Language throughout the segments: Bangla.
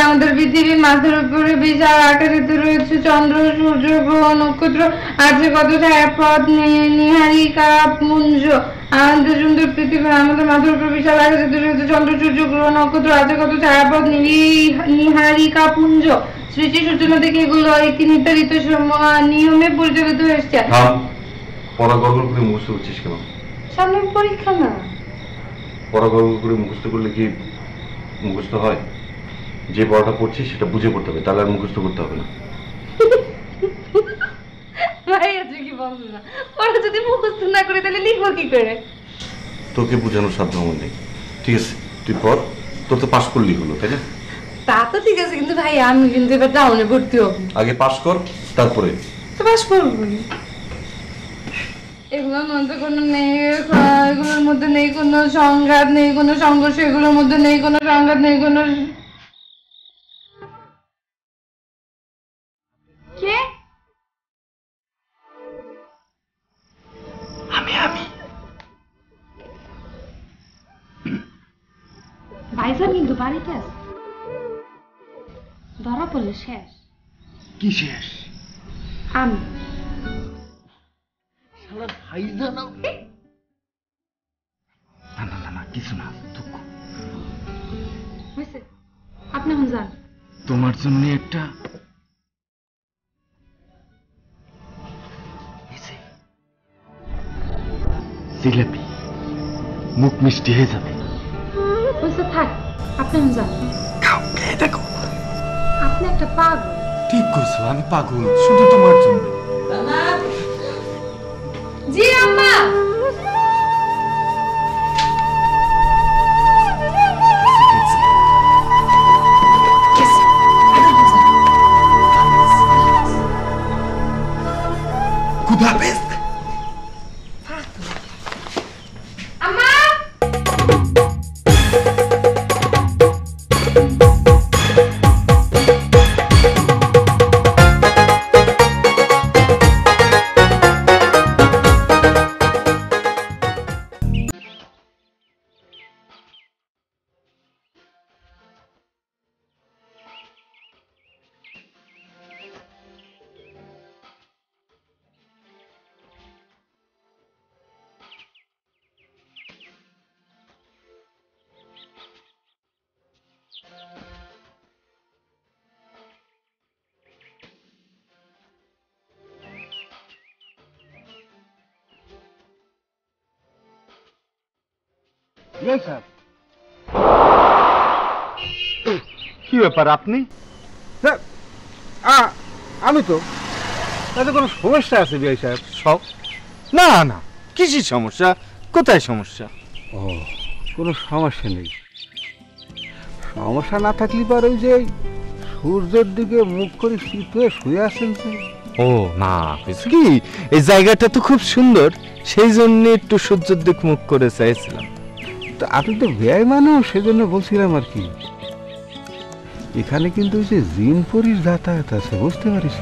আমাদের পৃথিবীর মাথার উপরে বিশাল আকারেতে রয়েছে চন্দ্র, সূর্য, গ্রহ, নক্ষত্র, আছে কত ছায়াপথ, নীহারিকা, পুঞ্জ। আমাদের সুন্দর পৃথিবী, আমাদের মাথার উপরে বিশাল আকারেতে রয়েছে চন্দ্র, সূর্য, গ্রহ, নক্ষত্র, আছে কত ছায়াপথ, নীহারিকা, পুঞ্জ। সৃষ্টি সূচনা থেকে এগুলো একটি নির্ধারিত নিয়মে পরিচালিত হয়েছে। সামনে পরীক্ষা না পরাগর্গ করে মুখস্থ করলে কি মুখস্থ হয়? যে পড়াটা পড়ছি সেটা বুঝে পড়তে হবে, তাহলে আর মুখস্থ করতে হবে না। যদি মুখস্থ না করে তাহলে লিখবো কি করে? তোকে বোঝানোর সাধ্য আমার নেই। ঠিক আছে, তুই পড়, তোর তো পাশ করলি হলো, তাই না? তা তো ঠিক আছে, কিন্তু ভাই আমি কিন্তু এবার টাউনে ভর্তি হব। আগে পাশ কর, তারপরে তো পাশ করব। এগুলোর মধ্যে নেই কোনো সংঘাত, নেই কোনো সংঘর্ষ, এগুলোর মধ্যে নেই কোনো সংঘাত, নেই কোনো। ভাইজান কিন্তু বাড়িতে আছে, ধরা পড়লে শেষ। কি শেষ? আমি তোমার জন্য একটা জিলাপি, মুখ মিষ্টি হয়ে যাবে। থাক, আপনি যান, দেখো আপনি একটা পাগল। ঠিক করছো, আমি পাগল শুধু তোমার জন্য। জি আম্মা। খুদা হাফেজ। কি ব্যাপার আপনি? আমি তো, তাতে কোনো সমস্যা আছে বিআই সাহেব? সব না না, কিছু সমস্যা কোথায়? সমস্যা? ও কোনো সমস্যা নেই। সমস্যা না থাকলে পর ওই যে সূর্যের দিকে মুখ করে শীত হয়ে শুয়ে আসেন। ও না, কিছু কি, এই জায়গাটা তো খুব সুন্দর, সেই জন্য একটু সূর্যের দিকে মুখ করে চাইছিলাম। আপনি তো ব্যয় মানুষ, সেজন্য বলছিলাম আর কি। এখানে কিন্তু জিনপুরীর যাতায়াত আছে, বুঝতে পারিস?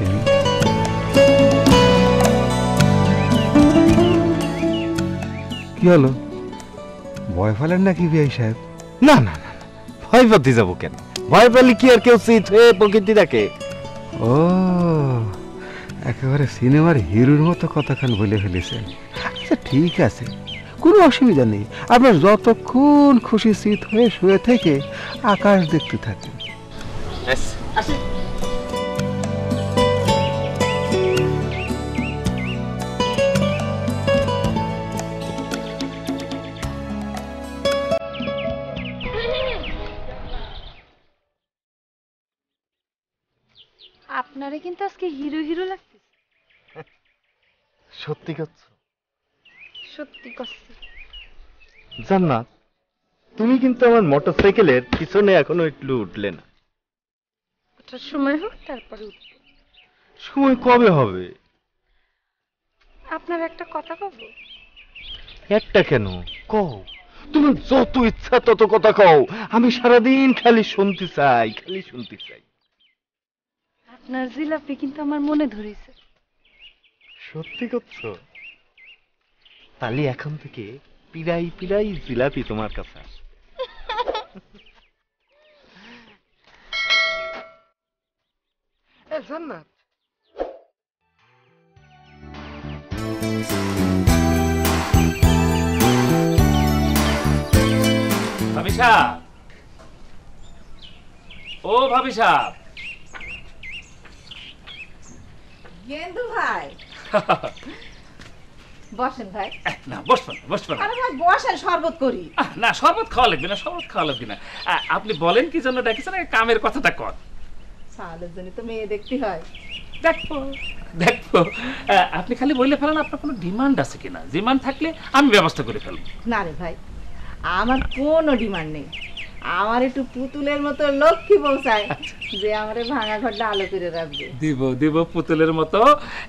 কি হলো, ভয় পেলেন নাকি বিআই সাহেব? না না না, ভয় পাতে যাবো কেন? ভয় পেলে কি আর কেউ শীত হয়ে প্রকৃতি থাকে? ও একেবারে সিনেমার হিরোর মতো কথাখান বলে ফেলেছেন। আচ্ছা ঠিক আছে, কোনো অসুবিধা নেই। আপনার যতক্ষণ খুশি শীত হয়ে শুয়ে থেকে আকাশ দেখতে থাকেন। আপনারে কিন্তু আজকে হিরো হিরো লাগতেছে। সত্যি কথা, সত্যি কথা। জান্নাত, তুমি কিন্তু আমার মোটরসাইকেলের পিছনে এখনো একটু উঠলে না। ওটা সময় হোক তারপরে উঠব। সময় কবে হবে? আপনার একটা কথা কব। একটা কেন, কও। তুমি যত ইচ্ছা তত কথা কও, আমি সারাদিন খালি শুনতে চাই, খালি শুনতে চাই। আপনার জিলাপি কিন্তু আমার মনে ধরেছে। সত্যি কথা? তাহলে এখন থেকে পিড়াই পিড়াই জিলাপি তোমার কাছে আসবে। الجنة. Bhabisha, oh Bhabisha. Yendu bhai. Boshen bhai. Na boshen. Arey bhai boshen shorbat kori. Na shorbat khawalagbi na. Aapni bolen ki jonno dekhi sir kamer kotha ta kor. Saal joni to me dekhti hoy. দেখো আপনি খালি বইলে ফেলেন আপনার কোনো ডিমান্ড আছে কিনা ডিমান্ড থাকলে আমি ব্যবস্থা করে ফেলব না রে ভাই আমার কোনো ডিমান্ড নেই আমার একটু পুতুলের মতো লক্ষ্মী বউ চাই যে আমারে ভাঙা ঘরটা আলো করে রাখবে দেব পুতুলের মতো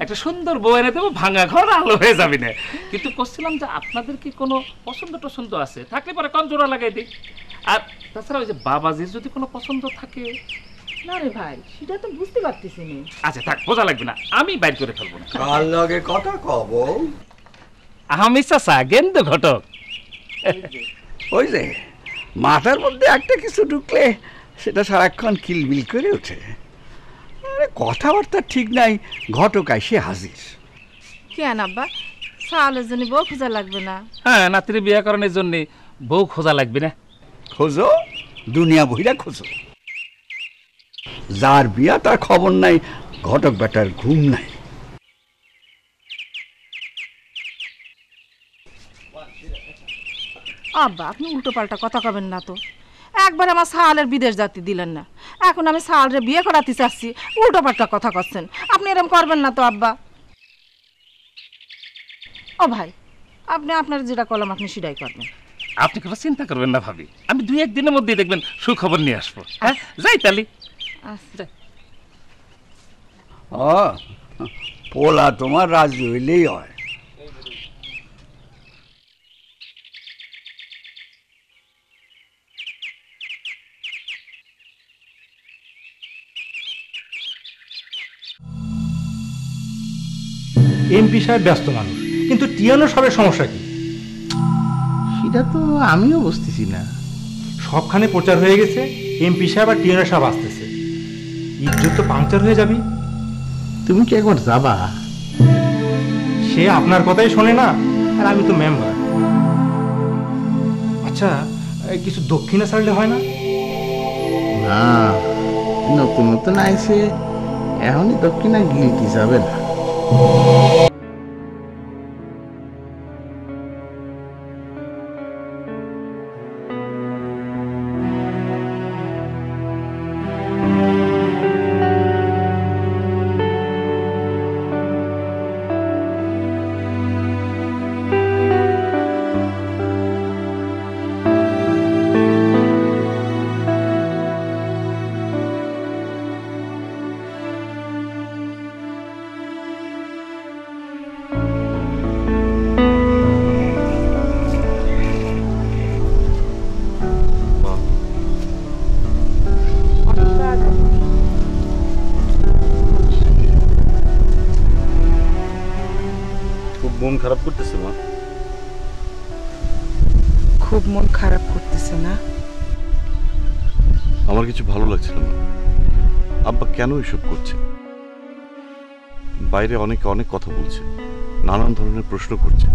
একটা সুন্দর বউ এনে দেব ভাঙা ঘর আলো হয়ে যাবে না কিন্তু কইছিলাম যে আপনাদের কি কোনো পছন্দ টছন্দ আছে থাকলে পরে কম জোড়া লাগাই দিই আর তাছাড়া ওই যে বাবাজির যদি কোনো পছন্দ থাকে আরে ভাই সেটা তো বুঝতে পারতেছি না আচ্ছা থাক বোঝা লাগবে না আমি বাইরে করে ফেলব না কাল লাগে কথা কব আমি চাচা গেন্দ ঘটক ওই যে মাথার মধ্যে একটা কিছু ঢুকলে সেটা সারাক্ষণ কিলবিল করে ওঠে আরে কথাবার্তা ঠিক নাই ঘটক আইসে হাজির কেন আব্বা সালের জন্য বউ খোঁজা লাগবে না হ্যাঁ নাতির বিয়াকরণের জন্য বউ খোঁজা লাগবে না খোঁজো দুনিয়া বহিরা খোঁজো যার বিয়া তার খবর নাই ঘটক বেটার ঘুম নাই আব্বা আপনি উল্টোপাল্টা কথা কবেন না তো একবার আমার সালের বিদেশ যাত্রী দিলেন না এখন আমি সালরে বিয়ে করাতে চাচ্ছি উল্টোপাল্টা কথা করছেন আপনি এরকম করবেন না তো আব্বা ও ভাই আপনি আপনার যেটা কলম আপনি সেটাই করবেন আপনি কোনো চিন্তা করবেন না ভাবি আমি দুই একদিনের মধ্যে দেখবেন সুখবর নিয়ে আসবো হ্যাঁ যাই তালি পোলা তোমার রাজি হইলেই হয় এমপি সাহেব ব্যস্ত মানুষ কিন্তু টিয়ানো সবের সমস্যা কি সেটা তো আমিও বুঝতেছি না সবখানে প্রচার হয়ে গেছে এমপি সাহেব আর টিয়ানো সাহেব আসতেছে ইজ্জত তো পাংচার হয়ে যাবি তুমি কি একবার যাবা সে আপনার কথাই শোনে না আর আমি তো মেম্বার আচ্ছা কিছু দক্ষিণা ছাড়লে হয় না না নতুন নতুন আইসে এখনই দক্ষিণা গিলটি যাবে না বাইরে অনেকে অনেক কথা বলছে নানান ধরনের প্রশ্ন করছে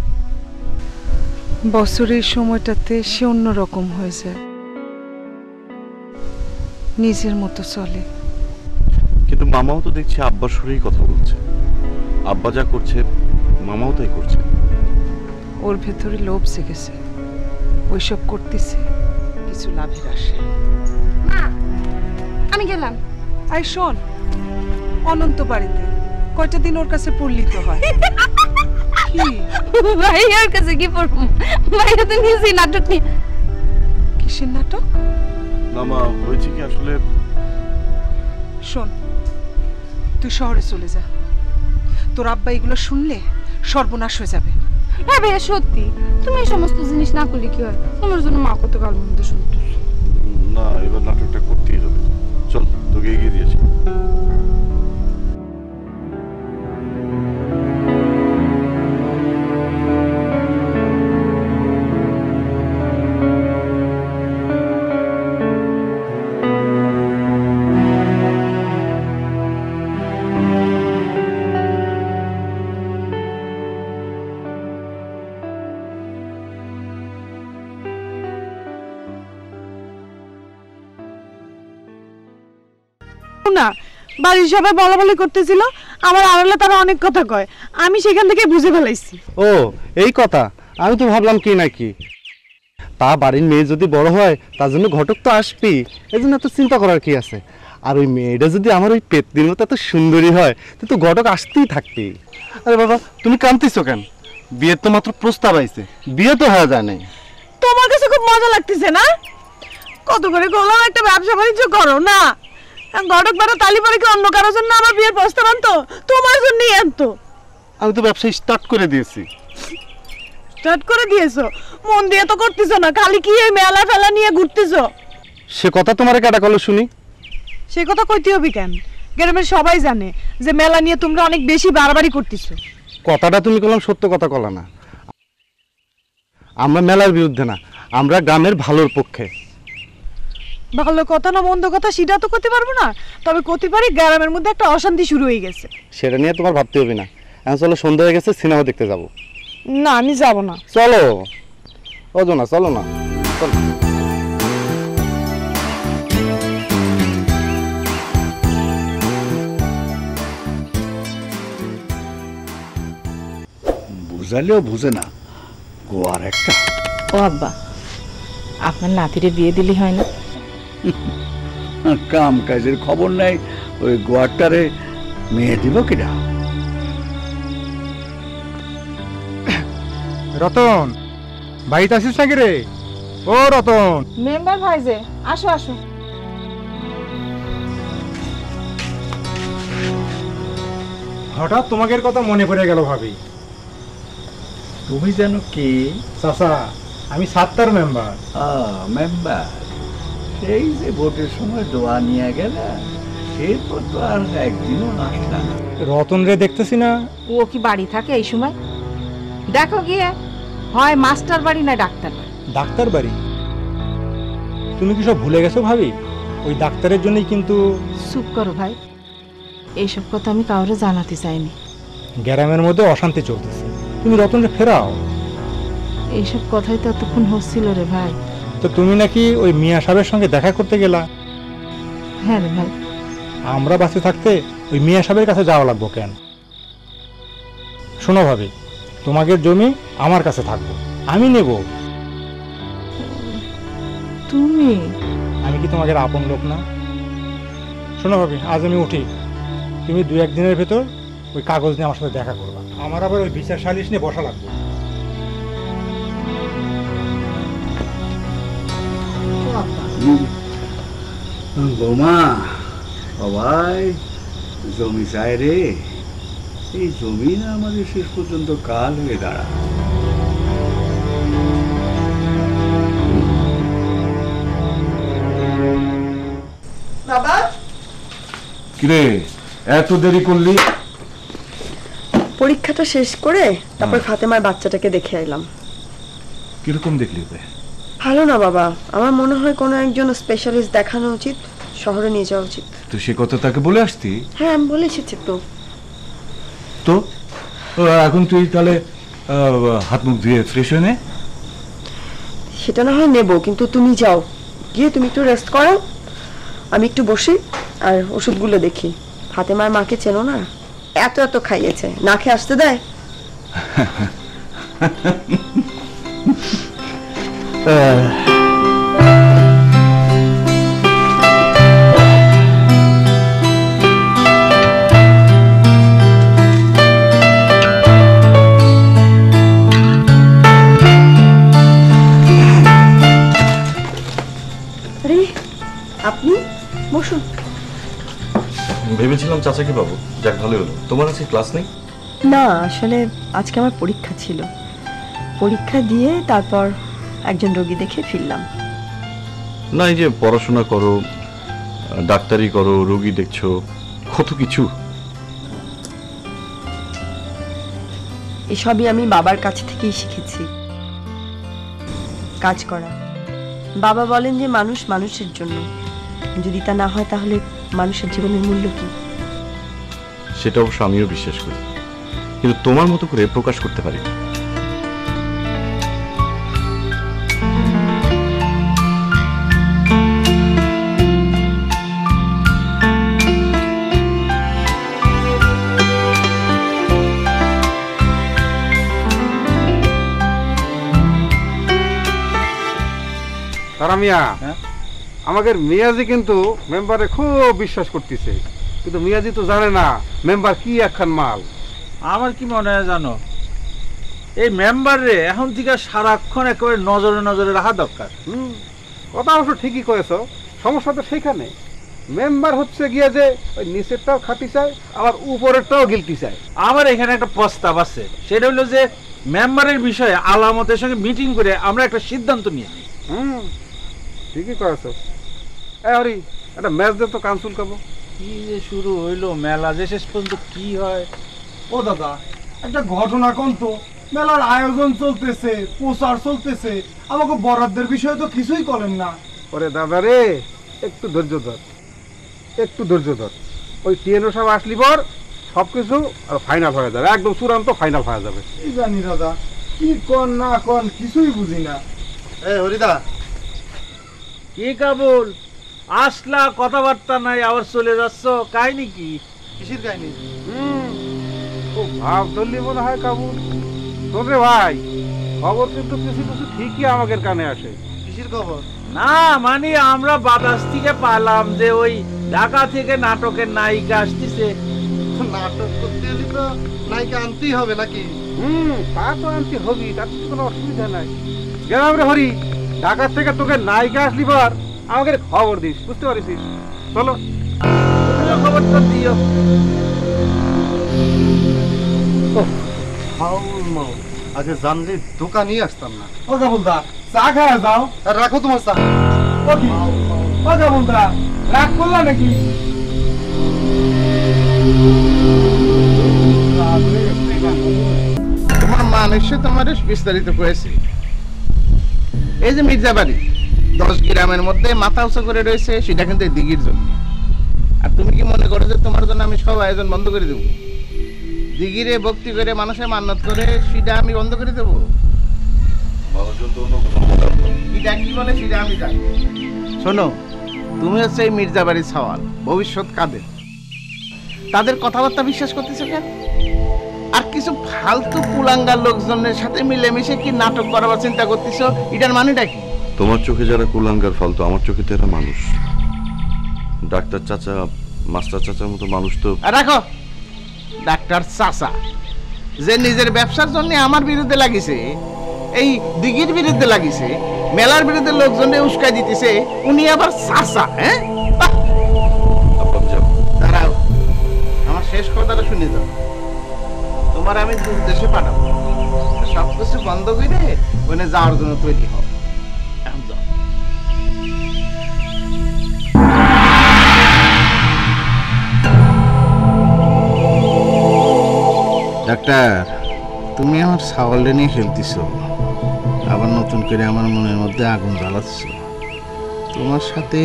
বছরের সময়টাতে সে অন্যরকম হয়ে যায় নিজের মতো চলে কিন্তু মামাও তো দেখছি আব্বার সুরেই কথা বলছে আব্বা যা করছে মামাও তাই করছে ওর ভেতরে লোভ জেগেছে ওইসব করতেছে কিছু লাভের আশা মা আমি গেলাম আই শোন অনন্ত বাড়িতে কয়টা দিন ওর কাছে পড়লি তো হয় ভাই ওর কাছে কি পড়ব ভাই তো নিজে নাটক নি কিসের নাটক মামা হয়েছে কি আসলে শোন তুই শহরে চলে যা তোর আব্বা এগুলো শুনলে সর্বনাশ হয়ে যাবে ভাবে সত্যি তুমি এই সমস্ত জিনিস না করলে কি হয় তোমার জন্য মা কত গাল মন্দ শুনতো না এবার নাটকটা করতেই হবে চল তোকে এগিয়ে দিয়েছি না বাড়ির সবাই বলাবলি করতেছিল আমার আড়ালে তারা অনেক কথা কয়, আমি সেখান থেকে বুঝে ফেলাইছি। ও এই কথা, আমি তো ভাবলাম কি নাকি তা বাড়ির মেয়ে যদি বড় হয় তার জন্য ঘটক তো আসবেই, এই জন্য এত চিন্তা করার কি আছে। আর ওই মেয়েটা যদি আমার ওই পেতনির মতো এত সুন্দরী হয় তো ঘটক আসতেই থাকবি। আরে বাবা তুমি কাঁদতেছো কেন? বিয়ের তো মাত্র প্রস্তাব আইছে, বিয়ে তো হয়ে যায় নাই। তোমার কাছে খুব মজা লাগতেছে না? কত করে গলাম একটা ব্যবসা বাণিজ্য করো না, ঘটক বারো তালি পরে কি অন্য কারোর জন্য আমার বিয়ের প্রস্তাব আনতো? তোমার জন্যই আনতো। আমি তো ব্যবসা স্টার্ট করে দিয়েছি। স্টার্ট করে দিয়েছো? মন দিয়ে তো করতেছো না, খালি কি এই মেলা ফেলা নিয়ে ঘুরতেছো। সে কথা তোমার কাটা কল শুনি। সে কথা কইতে হবে কেন? গ্রামের সবাই জানে যে মেলা নিয়ে তোমরা অনেক বেশি বাড়াবাড়ি করতেছো। কথাটা তুমি কলম সত্য কথা কলা না। আমরা মেলার বিরুদ্ধে না, আমরা গ্রামের ভালোর পক্ষে। ভালো কথা না মন্দ কথা সেটা তো করতে পারবো না, তবে করতে পারি গ্রামের মধ্যে একটা অশান্তি শুরু হয়ে গেছে। সেটা নিয়ে তোমার ভাবতে হবে না। এখন চলো, সন্ধ্যা হয়ে গেছে, সিনেমা দেখতে যাবো। না আমি যাবো না। চলো। ওজো না, চলো না। চলো। বুঝালেও বুঝে না গোয়ার একটা। ও আব্বা, আপনার নাতিরে বিয়ে দিলি হয় না? কাম কাজের খবর নাই, ওই গোয়ারটারে মেয়ে দিব কিনা। রতন বাড়িতে আসিস নাকি রে? ও রতন, মেম্বার ভাই যে, আসো আসো। হঠাৎ তোমাকে কথা মনে পড়ে গেল ভাবি। তুমি জানো কি চাচা, আমি সাত্তার মেম্বার। মেম্বার সেই যে ভোটের সময় দোয়া নিয়ে গেল, এরপর তো আর একদিনও আসলাম। রতন রে দেখতেছি না। ও কি বাড়ি থাকে এই সময়? দেখো গিয়ে, হয় মাস্টার বাড়ি না ডাক্তার বাড়ি। ডাক্তার বাড়ি? তুমি কি সব ভুলে গেছো ভাবি? ওই ডাক্তারের জন্যই কিন্তু। চুপ করো ভাই, এইসব কথা আমি কাউরে জানাতে চাইনি। গ্রামের মধ্যে অশান্তি চলতেছে, তুমি রতনকে ফেরাও। এইসব কথাই তো এতক্ষণ হচ্ছিল রে ভাই। তো তুমি নাকি ওই মিয়া সাহেবের সঙ্গে দেখা করতে গেলা? হ্যাঁ রে ভাই। আমরা বাসে থাকতে ওই মিয়া সাহেবের কাছে যাওয়া লাগবো কেন? শোনো ভাবি, তোমাদের জমি আমার কাছে থাকবো, আমি নেব। তুমি? আমি কি তোমাদের আপন লোক না? শোনো ভাবি, আজ আমি উঠি, তুমি দু একদিনের ভেতর ওই কাগজ নিয়ে আমার সাথে দেখা করবা। আমার আবার ওই বিচার সালিশ নিয়ে বসা লাগবে। বৌমা সবাই জমি চায় রে, এই জমি না আমাদের শেষ পর্যন্ত কাল হয়ে দাঁড়া। বাবা কিরে এত দেরি করলি? পরীক্ষাটা শেষ করে তারপর ফাতেমার বাচ্চাটাকে দেখে এলাম। কিরকম দেখলি? ভালো না বাবা, আমার মনে হয় কোনো একজন স্পেশালিস্ট দেখানো উচিত, শহরে নিয়ে যাওয়া উচিত। তো সে কথা তাকে বলে আসতি? হ্যাঁ আমি বলে এসেছি। তো তো এখন তুই তাহলে হাত মুখ ধুয়ে ফ্রেশ হয়ে নে। সেটা না হয় নেব, কিন্তু তুমি যাও, গিয়ে তুমি একটু রেস্ট করো, আমি একটু বসি আর ওষুধগুলো দেখি। ফাতেমার মাকে চেনো না, এত এত খাইয়েছে, না খেয়ে আসতে দেয়। আরে আপনি বসুন। ভেবেছিলাম চাচাকে পাবো, যাক ভালো হলো। তোমার আজকে ক্লাস নেই? না আসলে আজকে আমার পরীক্ষা ছিল, পরীক্ষা দিয়ে তারপর একজন রোগী দেখে ফিরলাম। না এই যে পড়াশোনা করো, ডাক্তারি করো, রোগী দেখছো, কত কিছু। এসবই আমি বাবার কাছ থেকেই শিখেছি, কাজ করা। বাবা বলেন যে মানুষ মানুষের জন্য, যদি তা না হয় তাহলে মানুষের জীবনের মূল্য কি? সেটা অবশ্য আমিও বিশ্বাস করি, কিন্তু তোমার মতো করে প্রকাশ করতে পারি না। মিয়া আমাদের মিয়াজি কিন্তু মেম্বারে খুব বিশ্বাস করতেছে, কিন্তু মিয়াজি তো জানে না মেম্বার কি একখান মাল। আমার কি মনে হয় জানো, এই মেম্বারে এখন থেকে সারাক্ষণ একেবারে নজরে নজরে রাখা দরকার। কথা অবশ্য ঠিকই কয়েছ, সমস্যা তো সেখানে মেম্বার হচ্ছে গিয়ে যে ওই নিচেরটাও খাটি চায় আবার উপরেরটাও গিলতি চায়। আমার এখানে একটা প্রস্তাব আছে, সেটা হলো যে মেম্বারের বিষয়ে আলামতের সঙ্গে মিটিং করে আমরা একটা সিদ্ধান্ত নিয়ে নিই। ঠিকই কয়েছ। আরে একটা ম্যাচ দে তো কাউন্সিল খাবো। কি যে শুরু হইলো মেলা, যে শেষ পর্যন্ত কি হয়। ও দাদা একটা ঘটনা কোন তো, মেলার আয়োজন চলতেছে, প্রচার চলতেছে, আমাকে বরাদ্দের বিষয়ে তো কিছুই করেন না। ওরে দাদা রে একটু ধৈর্য ধর, একটু ধৈর্য ধর। ওই টিএনও সব আসলি পর সব কিছু ফাইনাল হয়ে যাবে, একদম চূড়ান্ত ফাইনাল হয়ে যাবে। কি জানি দাদা কি কন না কন কিছুই বুঝি না। এ হরিদা কি কাবুল আসলা, কথাবার্তা নাই আবার চলে যাচ্ছ, কাহিনী কি? কিসের কাহিনী? খুব ভাব ধরলি মনে হয় কাবুল। তোরে ভাই খবর কিন্তু কিছু কিছু ঠিকই আমাদের কানে আসে। কিসের খবর? না মানে আমরা বাতাস থেকে পালাম যে ওই ঢাকা থেকে নাটকের নায়িকা আসতেছে। নাটক করতে হলে তো নায়িকা আনতেই হবে নাকি? তা তো আনতে হবি, তাতে তো কোনো অসুবিধা নাই। গেলাম রে হরি, ঢাকা থেকে তোকে নায়িকা আসলি বার আমাকে খবর দিস, বুঝতে পারিস? চলো খবর তো দিও। আগে জানলে দোকানই আসতাম না। ও কাবুলদা চা খাওয়া যাও, রাখো তোমার চা। ও কাবুলদা রাগ করলা নাকি? তোমার মানুষ তোমার বিস্তারিত করেছে। এই যে মির্জা বাড়ি 10 গ্রামের মধ্যে মাথা উঁচু করে রয়েছে, সেটা কিন্তু এই দিঘির জন্য। আর তুমি কি মনে করো যে তোমার জন্য আমি সব আয়োজন বন্ধ করে দেবো? দিঘিরে ভক্তি করে মানুষের মান্যত করে সেটা আমি বন্ধ করে দেবো? এটা কি বলে সেটা আমি জানি। শোনো, তুমি হচ্ছে এই মির্জা বাড়ির সওয়াল, ভবিষ্যৎ কাদের। তাদের কথাবার্তা বিশ্বাস করতেছে কেন? আর কিছু ফালতু কুলাঙ্গার লোকজনের সাথে মিলেমিশে কি নাটক করাবার চিন্তা করতেছ? এটার মানেটা কি? তোমার চোখে যারা কুলাঙ্গার ফালতু, আমার চোখে তারা মানুষ। ডাক্তার চাচা, মাস্টার চাচার মতো মানুষ তো। রাখো ডাক্তার চাচা, যে নিজের ব্যবসার জন্য আমার বিরুদ্ধে লাগিছে, এই দিঘির বিরুদ্ধে লাগিছে, মেলার বিরুদ্ধে লোকজনে উস্কাই দিতেছে, উনি আবার চাচা? হ্যাঁ দাঁড়াও, আমার শেষ কথাটা শুনে দাও। তোমার আমি দূর দেশে পাঠাবো, সবকিছু বন্ধ করে ওখানে যাওয়ার জন্য তৈরি হও। ডাক্তার, তুমি আমার ছাগলটা নিয়ে খেলতেছ, আবার নতুন করে আমার মনের মধ্যে আগুন জ্বালাচ্ছ। তোমার সাথে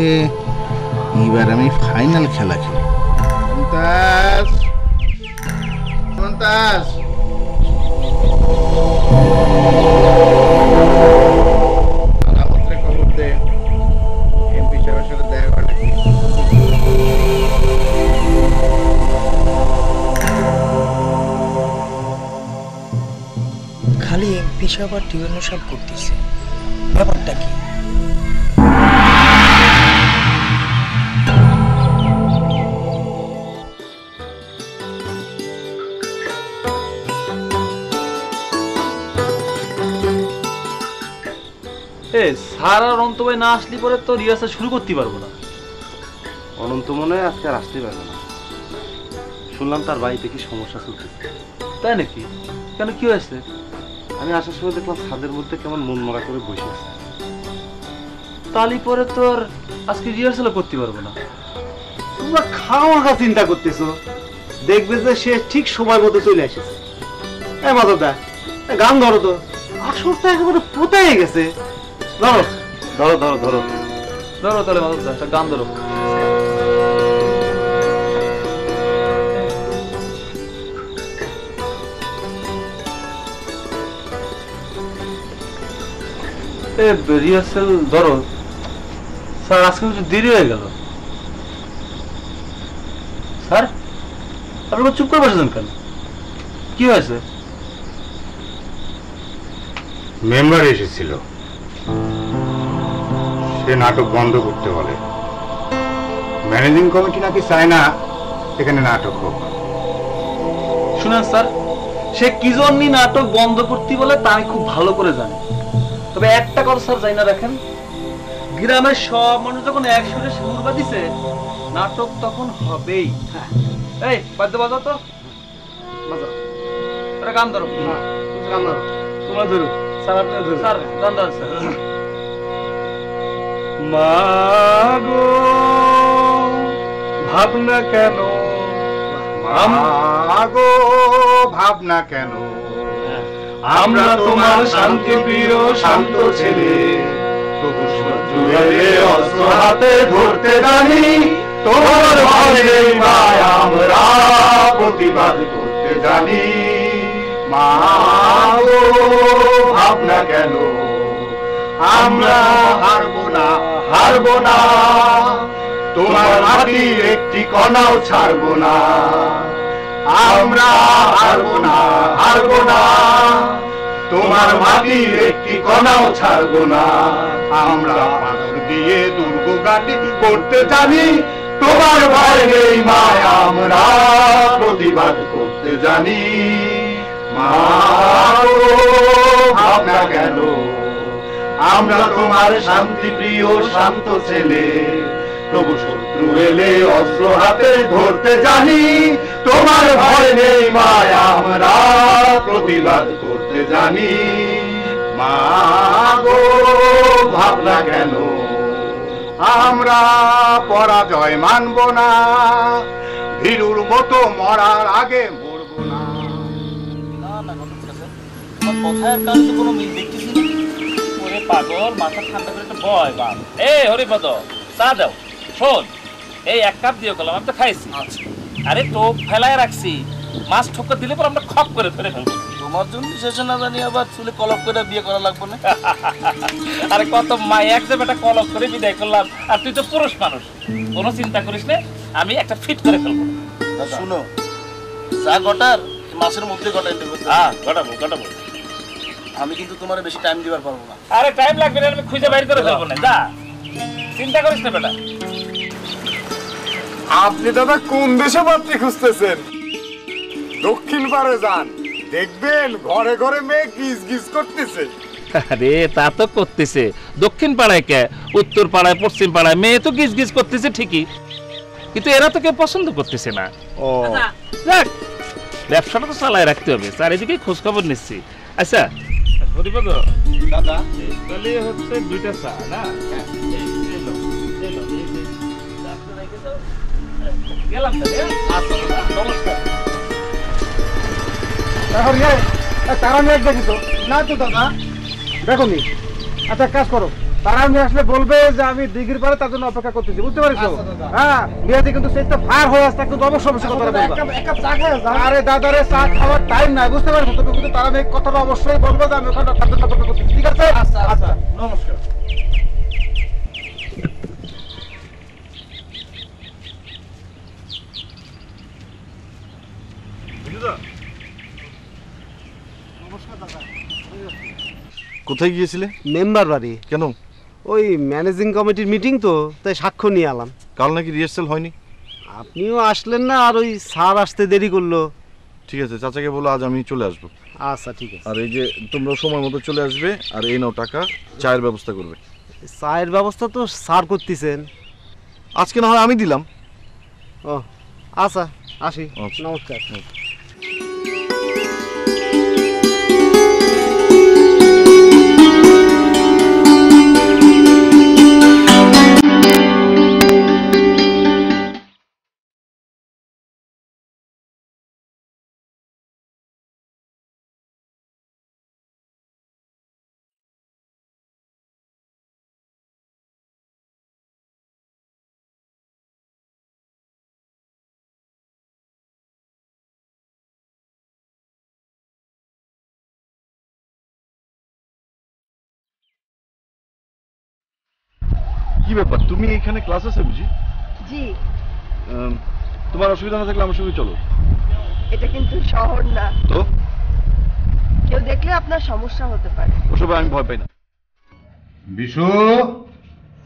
এইবার আমি ফাইনাল খেলা খেলি। খালি এমপি সাহেব আর টিউনো সাহেব করতেছে, ব্যাপারটা কি? সারা অনন্ত ভাই না আসলি পরে তো রিহার্সাল শুরু করতে পারবো না। অনন্ত মনে হয় আজকে আর আসতে পারবে না। শুনলাম তার বাড়িতে কি সমস্যা চলতেছে। তাই নাকি? কেন কি হয়েছে? আমি আসার সময় দেখলাম ছাদের মধ্যে কেমন মন মরা করে বসে আছে। তালি পরে তোর আজকে রিহার্সাল করতে পারবো না। তোমরা খাওয়া খা চিন্তা করতেছ, দেখবে যে সে ঠিক সময় মতো চলে এসেছে। এ মাদারদা গান ধরো তো, আসরটা একেবারে পোতাই গেছে। ধরো ধরো ধরো ধরো ধরো তাহলে মাদারদা একটা গান ধরো। রিহার্সাল ধরো স্যার, আজকে কিছু দেরি হয়ে গেল। স্যার আপনার চুপ করে বসেছেন কেন? কি হয়েছে? মেম্বার এসেছিল, সে নাটক বন্ধ করতে বলে। ম্যানেজিং কমিটি নাকি চায় না এখানে নাটক হোক। শুনেন স্যার, সে কি জন্য নাটক বন্ধ করতে বলে তা আমি খুব ভালো করে জানি। তবে একটা কথা স্যার জানি না রাখেন, গ্রামের সব মানুষ যখন একসঙ্গে সুরবা দিছে নাটক তখন হবেই। এই বাদ্য বাজাও তো, বাজাও। আরে গান ধরো, গান ধরো, তোমরা ধরো স্যার, আপনি ধরো স্যার, গান ধরো স্যার। মাগো ভাবনা কেন, মাগো ভাবনা কেন, আমরা তোমার শান্তি প্রিয় শান্ত ছেলে, তবু শত্রুরে অস্ত্র হাতে ধরতে জানি, তোমার ভয়ে আমরা প্রতিবাদ করতে জানি। মাগো ভাবনা কেন, আমরা হারবো না, হারবো না, তোমার হাতি একটি কণাও ছাড়বো না, আমরা হারবো না, হারবো না, তোমার মাটির একটি কণাও ছাড়বো না, আমরা পাথর দিয়ে দুর্গ গাটি করতে জানি, তোমার বাইরে মায় আমরা প্রতিবাদ করতে জানি। মাগো ভাবনা কেন, আমরা তোমার শান্তি প্রিয় শান্ত ছেলে, তবু শত্রু এলে অস্ত্র হাতে ধরতে জানি, তোমার ভয় নেই মায় আমরা প্রতিবাদ করতে জানি। মাগো ভাবনা কেন, আমরা পরাজয় মানব না, ভীরুর মতো মরার আগে মরব না। কথার কাছে কোনো মিল দেখতেছি না। ওরে পাগল, মাথা ঠান্ডা করে তো ভয় বাপ। এই হরিপদ চা দাও, শোন এই এক কাপ দিয়ে গেলাম, আমি তো খাইছি। আরে তো ফেলায় রাখছি, মাছ ঠোকা দিলে পর আমরা খপ করে ফেলে ফেলবো। তোমার জন্য শেষে না জানি আবার চুলে কলপ করে বিয়ে করা লাগবো না। আরে কত মায় এক জায়গাটা কলপ করে বিদায় করলাম, আর তুই তো পুরুষ মানুষ, কোনো চিন্তা করিস না, আমি একটা ফিট করে ফেলবো। শুনো চা গটার মাছের মধ্যে গটাই দেবো। হ্যাঁ গটাবো, গটাবো, আমি কিন্তু তোমার বেশি টাইম দিবার পারবো না। আরে টাইম লাগবে না, আমি খুঁজে বাইরে করে ফেলবো না, যা চিন্তা করিস না বেটা। আপনি দাদা কোন দেশে পাত্রী খুঁজতেছেন? দক্ষিণ পারে যান, দেখবেন ঘরে ঘরে মেয়ে গিজ গিজ করতেছে। আরে তা তো করতেছে, দক্ষিণ পাড়ায় কে উত্তর পাড়ায় পশ্চিম পাড়ায় মেয়ে তো গিজ গিজ করতেছে ঠিকই, কিন্তু এরা তো কেউ পছন্দ করতেছে না। ও দেখ, ব্যবসাটা তো চালায় রাখতে হবে, চারিদিকে খোঁজ খবর নিচ্ছি। আচ্ছা হরিপদ দাদা, তাহলে হচ্ছে দুইটা চা না? গেলাম তাহলে, নমস্কার। তারা মেয়ে দেখি তো না তো দাদা, দেখো নি। আচ্ছা কাজ করো, তারা মেয়ে আসলে বলবে যে আমি দিঘির পারে তার জন্য অপেক্ষা করতেছি, বুঝতে পারিস? হ্যাঁ মেয়েদের কিন্তু সেটা ফার হয়ে আসতে কিন্তু অবশ্য অবশ্যই কথা বলবে। আরে দাদা রে, চা খাওয়ার টাইম নাই, বুঝতে পারছো তুমি? কিন্তু তারা মেয়ে কথাটা অবশ্যই বলবে যে আমি ওখানে তার জন্য অপেক্ষা করতেছি, ঠিক আছে? আচ্ছা আচ্ছা নমস্কার। কোথায় গিয়েছিলে? মেম্বার বাড়ি। কেন? ওই ম্যানেজিং কমিটির মিটিং তো, তাই সাক্ষ্য নিয়ে এলাম। কাল নাকি রিহার্সাল হয়নি, আপনিও আসলেন না, আর ওই স্যার আসতে দেরি করলো। ঠিক আছে, চাচাকে বলো আজ আমি চলে আসবো। আচ্ছা ঠিক আছে। আর এই যে তোমরা সময় মতো চলে আসবে, আর এই নাও টাকা, চায়ের ব্যবস্থা করবে। চায়ের ব্যবস্থা তো স্যার করতেছেন, আজকে না হয় আমি দিলাম। ও আচ্ছা আসি, নমস্কার। কি ব্যাপার, তুমি এখানে ক্লাস আছে বুঝি? জি। তোমার অসুবিধা না থাকলে আমার সঙ্গে চলো। এটা কিন্তু শহর না তো, কেউ দেখলে আপনার সমস্যা হতে পারে। ওসব আমি ভয় পাই না। বিশু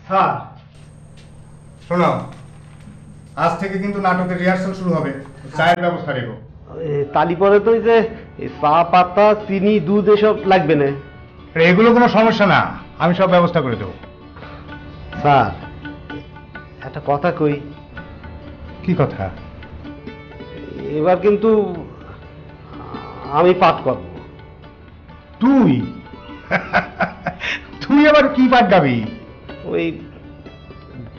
স্যার শোনো, আজ থেকে কিন্তু নাটকের রিহার্সাল শুরু হবে, চায়ের ব্যবস্থা রেখো। তালি পরে তো এই যে চা পাতা চিনি দুধ এসব লাগবে না, এগুলো কোনো সমস্যা না, আমি সব ব্যবস্থা করে দেবো। স্যার একটা কথা কই। কি কথা? এবার কিন্তু আমি পাঠ করব। তুই তুই আবার কি পাঠ গাবি? ওই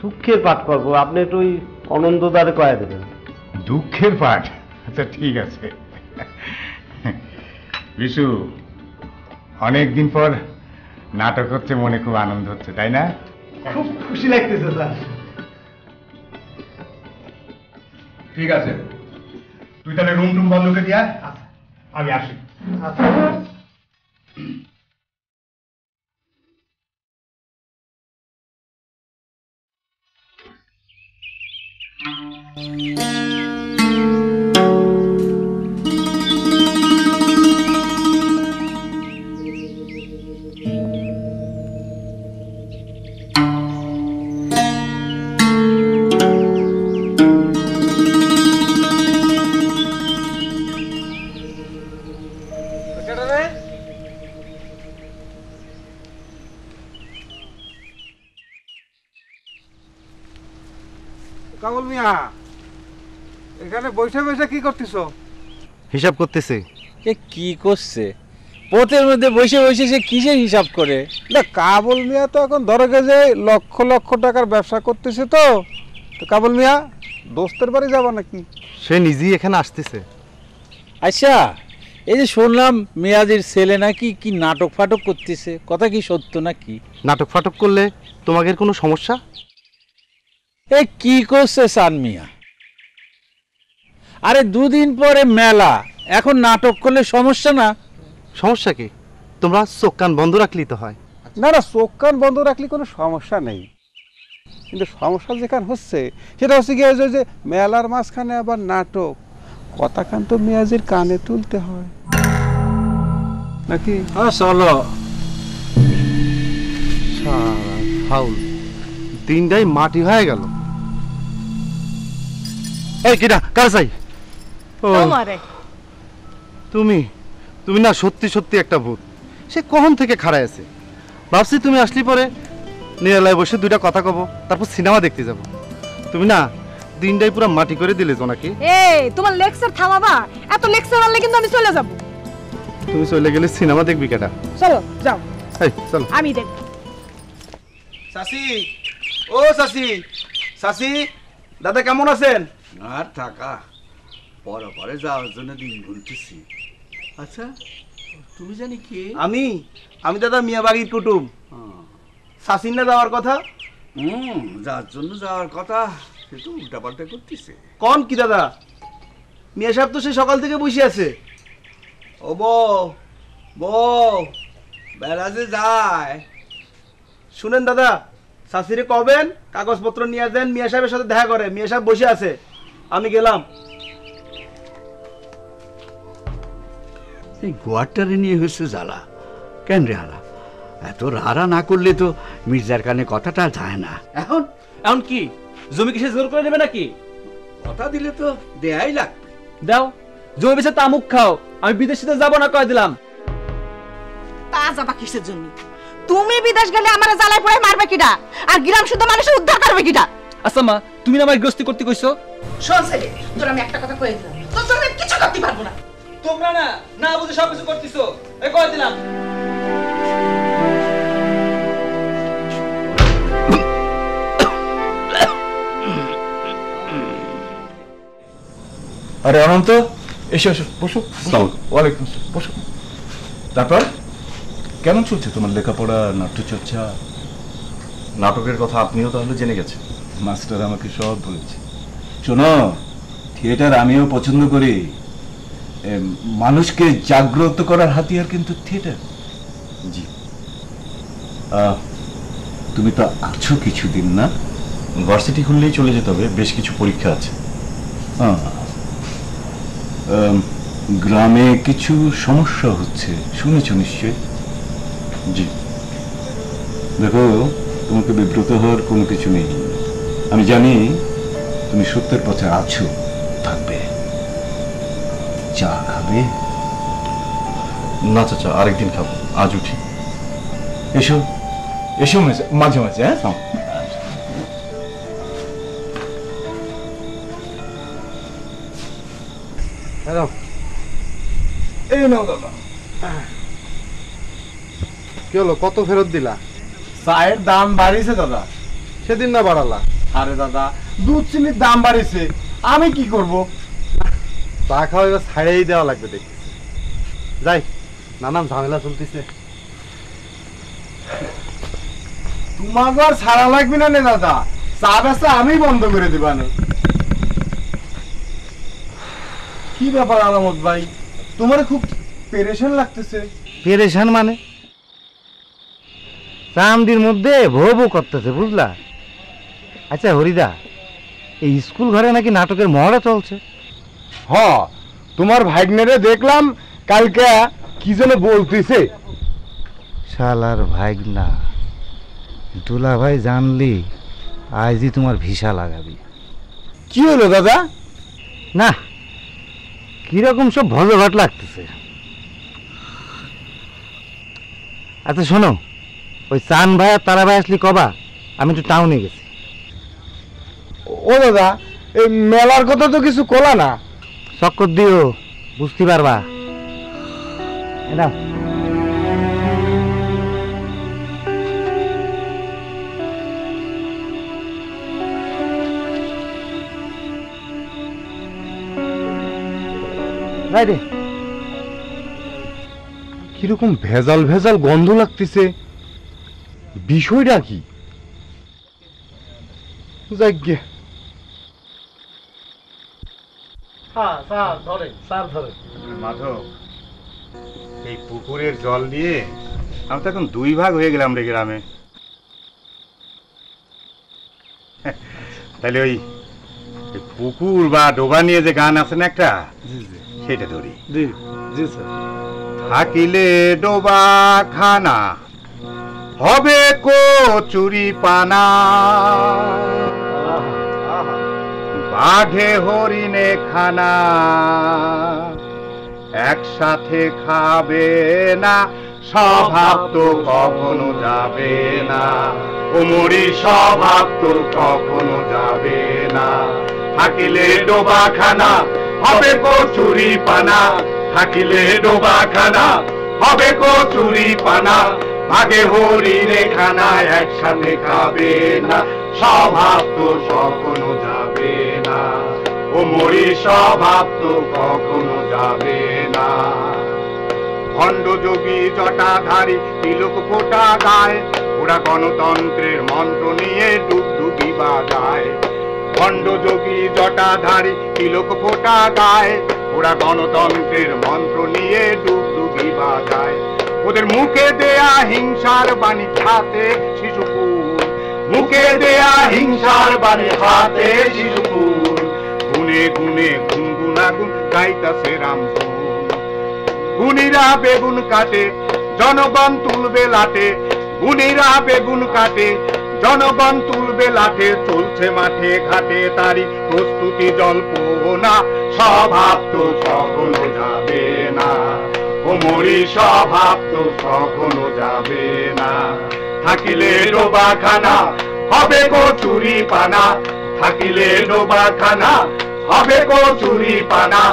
দুঃখের পাঠ করব, আপনি একটু ওই আনন্দদারে কয়ে দেবেন। দুঃখের পাঠ? আচ্ছা ঠিক আছে। বিশু, অনেকদিন পর নাটক হচ্ছে, মনে খুব আনন্দ হচ্ছে তাই না? খুব খুশি লাগতেছে স্যার। ঠিক আছে, তুই তাহলে রুম টুম বন্ধ করে দিয়া, আমি আসি। কামল মিয়া, এখানে বসে বসে কি করতেছো? হিসাব করতেছে। এ কি করছে? পথের মধ্যে বসে বসে সে কিসের হিসাব করে? না কামল মিয়া তো এখন ধরে গেছে লক্ষ লক্ষ টাকার ব্যবসা করতেছে। তো কামল মিয়া দোস্তের বাড়ি যাবা নাকি? সে নিজেই এখানে আসতেছে। আচ্ছা, এই যে শুনলাম মিয়াজির ছেলে নাকি কি নাটক ফাটক করতেছে, কথা কি সত্য নাকি? নাটক ফাটক করলে তোমাদের কোনো সমস্যা? এ কি করছে সান মিয়া? আরে দুদিন পরে মেলা, এখন নাটক করলে সমস্যা না? সমস্যা কি? তোমরা চোখ কান বন্ধ রাখলেই তো হয়। না না, চোখ কান বন্ধ রাখলে কোনো সমস্যা নেই, কিন্তু সমস্যা যেখানে হচ্ছে সেটা হচ্ছে কি, যে মেলার মাঝখানে আবার নাটক, কথা কান তো মেয়াজির কানে তুলতে হয় নাকি? হ্যাঁ চলো। ফাউল দিনটাই মাটি হয়ে গেল। এই কিনা কারসাই, তুমি তুমি না সত্যি সত্যি একটা ভূত। সে কখন থেকে খাড়ায় আছে, ভাবছি তুমি আসলি পরে নিরালায় বসে দুইটা কথা কব, তারপর সিনেমা দেখতে যাব। তুমি না দিনটাই পুরো মাটি করে দিলে জোনাকি। এই তোমার লেকচার থামাবা, এত লেকচার আনলে কিন্তু আমি চলে যাব। তুমি চলে গেলে সিনেমা দেখবি কেটা? চলো যাও। এই চলো আমি দেখব। সাসি, ও সাসি, সাসি দাদা কেমন আছেন? আর থাকা, পরে যাওয়ার জন্য দিন গুনতেছি। আচ্ছা তুমি জানি কি? আমি আমি দাদা মিয়াবাড়ির কুটুম। সাসিন না যাওয়ার কথা? যার জন্য যাওয়ার কথা কিন্তু উল্টাপাল্টা করতেছে। কোন কি দাদা? মিয়া সাহেব তো সে সকাল থেকে বসে আছে। ও বউ বেলা যে যায়। শুনেন দাদা, শাশুড়ি কবেন কাগজপত্র নিয়ে দেন, মিয়া সাহেবের সাথে দেখা করে, মিয়া সাহেব বসে আছে, আমি গেলাম। এই গোয়ারটারে নিয়ে হয়েছে জ্বালা। কেন রে হারা, এত হারা না করলে তো মির্জার কানে কথাটা যায় না। এখন এখন কি জমি কিসে জোর করে নেবে নাকি? কথা দিলে তো দেয়াই লাগ। দাও জমি বেছে তামুক খাও, আমি বিদেশে তো যাবো না কয়ে দিলাম। তা যাবা কিসের জন্য? তুমি বিদেশ গেলে আমারে জ্বালায় পোড়ায় মারবে কিডা, আর গ্রাম শুদ্ধ মানুষ উদ্ধার করবে কিডা? আচ্ছা মা, তুমি না আমায় গস্তি করতে কইছো। শোন ছেলে, তোর আমি একটা কথা কই দিলাম, তো তোমরা কিছু করতে পারবো না। তোমরা না না বুঝে সব কিছু করতেছো, এই কই দিলাম। আরে অনন্ত এসো এসো বসো। আসসালামু আলাইকুম। বসো। তারপর কেমন চলছে তোমার লেখাপড়া, নাট্যচর্চা? নাটকের কথা আপনিও তাহলে জেনে গেছেন? মাস্টার আমাকে সব বলেছে। শোনো, থিয়েটার আমিও পছন্দ করি, মানুষকে জাগ্রত করার হাতিয়ার কিন্তু থিয়েটার। জি। তুমি তো আছো কিছুদিন না? ভার্সিটি খুললেই চলে যেতে হবে, বেশ কিছু পরীক্ষা আছে। হ্যাঁ, গ্রামে কিছু সমস্যা হচ্ছে শুনেছো নিশ্চয়ই? জি। দেখো তোমাকে বিব্রত হওয়ার কোনো কিছু নেই। আমি জানি তুমি সত্যের পথে আছো, থাকবে। চা খাবে? না চাচা, আরেকদিন খাবো, আজ উঠি। এসো এসো মাঝে মাঝে। হ্যাঁ, হ্যালো, এই নাও দাদা। কি হলো, কত ফেরত দিলা? চায়ের দাম বাড়িয়েছে দাদা। সেদিন না বাড়ালা? আরে দাদা, দুধ চিনির দাম বাড়িয়েছে, আমি কি করব? চা খাওয়া এবার ছাড়েই দেওয়া লাগবে। দেখি যাই, নানান ঝামেলা চলতেছে। তোমাকে আর ছাড়া লাগবে না নে দাদা, চা বেচা আমি বন্ধ করে দেবানে। কি ব্যাপার আলামত ভাই, তোমার খুব পেরেশান লাগতেছে? পেরেশান মানে চামদির মধ্যে ভোবো করতেছে, বুঝলা? আচ্ছা হরিদা, এই স্কুল ঘরে নাকি নাটকের মহড়া চলছে? হ, তোমার ভাগ্নেরে দেখলাম কালকে কি যেন বলতেছে। শালার ভাগনা দুলা ভাই, জানলি আজই তোমার ভিসা লাগাবি। কি হলো দাদা? না, কিরকম সব ভজঘট লাগতেছে। আচ্ছা শোনো, ওই চান ভাই আর তারা ভাই আসলি কবা, আমি একটু টাউনে গেছি। ও দাদা, এই মেলার কথা তো কিছু কলা না। চক্কর দিও, বুঝতে পারবা। এটা কিরকম ভেজাল ভেজাল গন্ধ লাগতেছে, বিষয়টা কি? মাধব, এই পুকুরের জল দিয়ে আমি তো এখন দুই ভাগ হয়ে গেলাম রে গ্রামে। তাহলে ওই পুকুর বা ডোবা নিয়ে যে গান আছে না একটা, সেটা ধরি। থাকিলে ডোবা খানা হবে কচুরি পানা, বাঘে হরিণে খানা একসাথে খাবে না, স্বভাব তো কখনো যাবে না, ওমরি স্বভাব তো কখনো যাবে না। থাকিলে ডোবা খানা হবে কচুরি পানা, থাকিলে ডোবা খানা হবে কচুরি পানা, আগে হরিণে খানা একসাথে খাবে না, স্বভাব তো কখনো যাবে না, ও মরি স্বভাব তো কখনো যাবে না। ভণ্ড যোগী জটাধারী তিলক ফোটা গায়, ওরা গণতন্ত্রের মন্ত্র নিয়ে ডুবডুবি বাজায়। ভণ্ড যোগী জটাধারী তিলক ফোটা গায়, ওরা গণতন্ত্রের মন্ত্র নিয়ে ডুবডুবি বাজায়। ওদের মুখে দেয়া হিংসার বাণী খাতে শিশুপুর, মুখে দেয়া হিংসার বাণী খাতে শিশুপুর, গুনে গুনে গুনগুনাগুন গাইতাছে রামপুর। গুণীরা বেগুন কাটে, জনগণ তুলবে লাটে, গুণীরা বেগুন কাটে, জনগণ তুলবে লাটে, চলছে মাঠে ঘাটে তারি প্রস্তুতি জল্পনা, স্বভাব তো সকলে যাবে না, ওমরি স্বভাব তো কখনো যাবে না। থাকিলে ডোবা খানা হবে কচুরি পানা, থাকিলে ডোবা খানা হবে কচুরি পানা,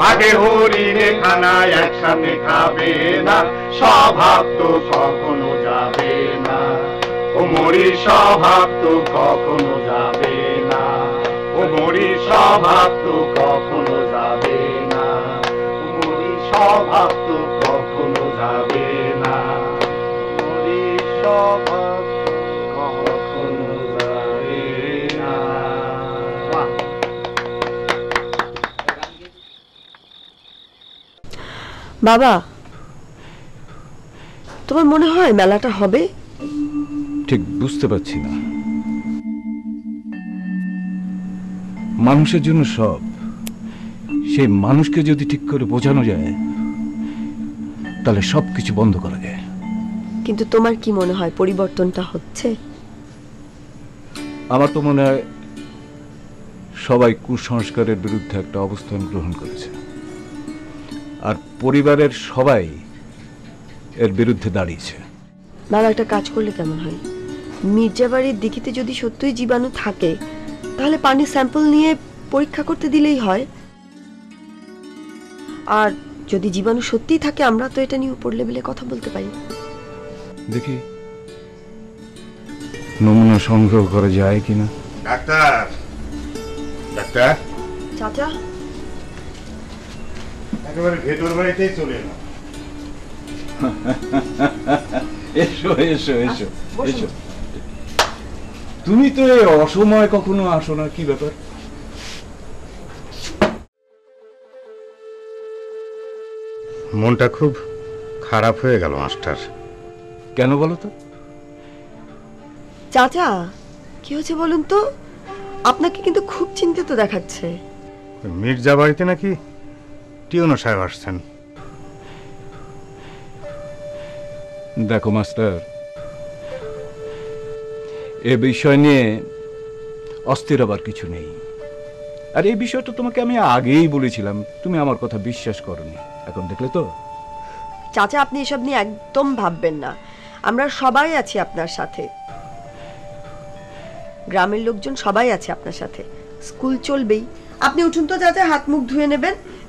বাঘে হরিণে খানা একসাথে খাবে না, স্বভাব তো কখনো যাবে না, ওমরি স্বভাব তো কখনো যাবে না, ওমরি স্বভাব তো কখনো যাবে না, ওমরি স্বভাব তো কখনো যাবে না, ওমরি স্বভাব কখনো যাবে না। বাবা, তোমার মনে হয় মেলাটা হবে? ঠিক বুঝতে পারছি না। মানুষের জন্য সব, সেই মানুষকে যদি ঠিক করে বোঝানো যায় তাহলে সবকিছু বন্ধ করা যায়। কিন্তু তোমার কি মনে হয় পরিবর্তনটা হচ্ছে? আমার তো মনে হয় সবাই কুসংস্কারের বিরুদ্ধে একটা অবস্থান গ্রহণ করেছে, আর পরিবারের সবাই এর বিরুদ্ধে দাঁড়িয়েছে। বাবা, একটা কাজ করলে কেমন হয়? মির্জাবাড়ির দিঘিতে যদি সত্যিই জীবাণু থাকে তাহলে পানির স্যাম্পল নিয়ে পরীক্ষা করতে দিলেই হয়, আর যদি জীবাণু সত্যিই থাকে আমরা তো এটা নিয়ে উপর লেভেলে কথা বলতে পারি। দেখি নমুনা সংগ্রহ করা যায় কিনা। ডাক্তার, ডাক্তার চাচা একেবারে ভেতর বাড়িতেই চলে এলাম। এসো এসো এসো এসো। তুমি তো এই অসময়ে কখনো আসো না, কি ব্যাপার? মনটা খুব খারাপ হয়ে গেল মাস্টার। কেন বলো তো? চাচা কি হয়েছে বলুন তো? আপনাকে কিন্তু খুব চিন্তিত দেখাচ্ছে। মির্জা বাড়িতে নাকি টিউনো সাহেব আসছেন। দেখো মাস্টার, এ বিষয় নিয়ে অস্থির আবার কিছু নেই। আর এই বিষয়টা তোমাকে আমি আগেই বলেছিলাম, তুমি আমার কথা বিশ্বাস করনি। এখন দেখলে তো। চাচা আপনি এসব নিয়ে একদম ভাববেন না, আমরা সবাই আছি আপনার সাথে, গ্রামের লোকজন সবাই আছে আপনার সাথে। স্কুল চলবেই, আপনি উঠুন তো চাচা, হাত মুখ ধুয়ে নেবেন,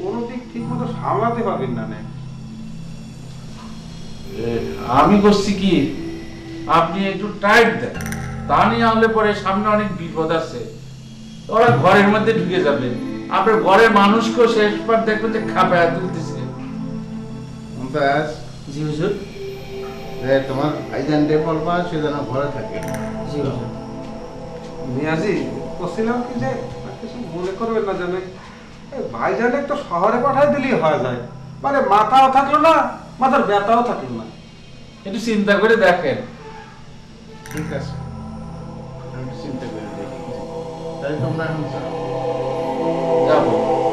কোনো দিক ঠিক মতো সামলাতে পারবেন না। আমি করছি কি, আপনি একটু টাইট দেন, তা নিয়ে আনলে পরে সামনে অনেক বিপদ আছে। ওরা ঘরের মধ্যে ঢুকে যাবে, আপনার ঘরের মানুষকে শেষবার দেখবেন যে খাপায়া তুলতেছে। জি হুজুর। তোমার আইজান ডে বলবা সে যেন ঘরে থাকে। জি হুজুর। মিয়াজি বলছিলাম কি যে কিছু মনে করবেন না, জানে ভাইজান একটা শহরে পাঠায় দিলেই হয়ে যায়, মানে মাথাও থাকলো না মাথার ব্যথাও থাকলো না। একটু চিন্তা করে দেখেন। ঠিক আছে, চিন্তা করে দেখি। তাই তোমরা এখন যাবো।